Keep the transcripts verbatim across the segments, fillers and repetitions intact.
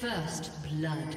First blood.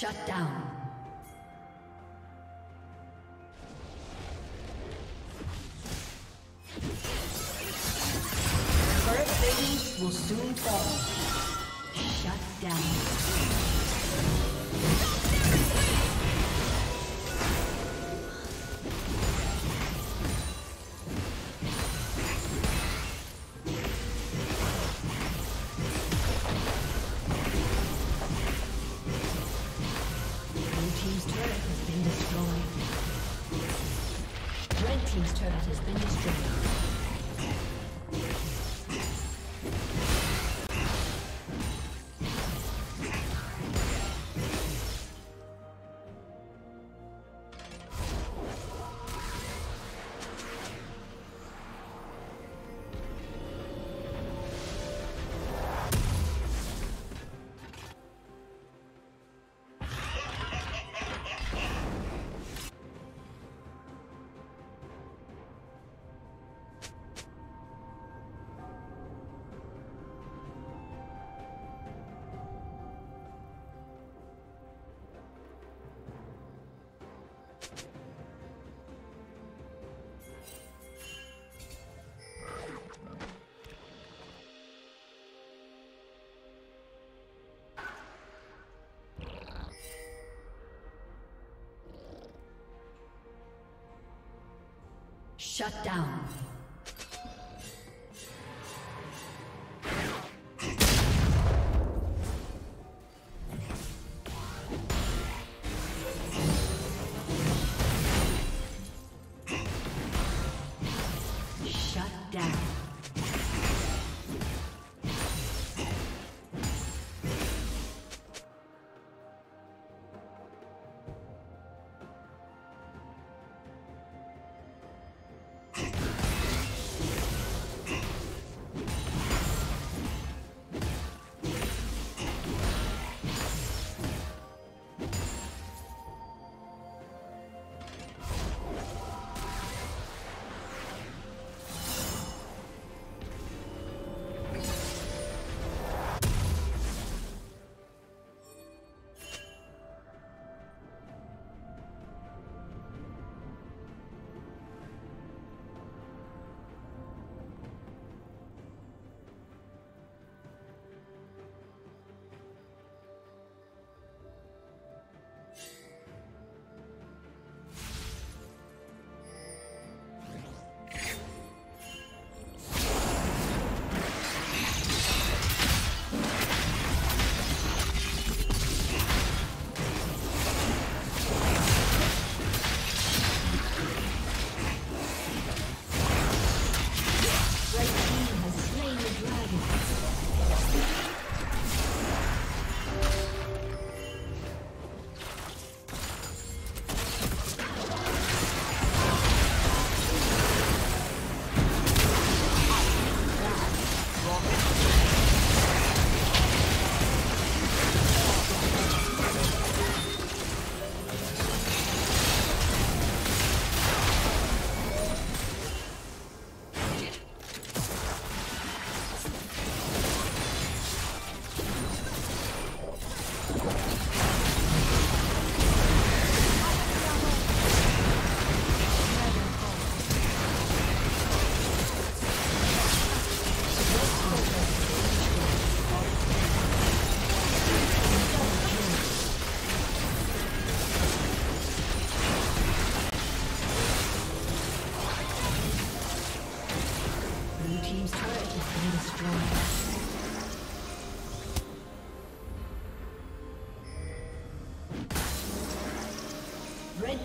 Shut down. Current things will soon fall. Shut down. Shut down. destroyed. Red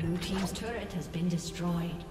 Blue team's turret has been destroyed.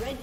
Red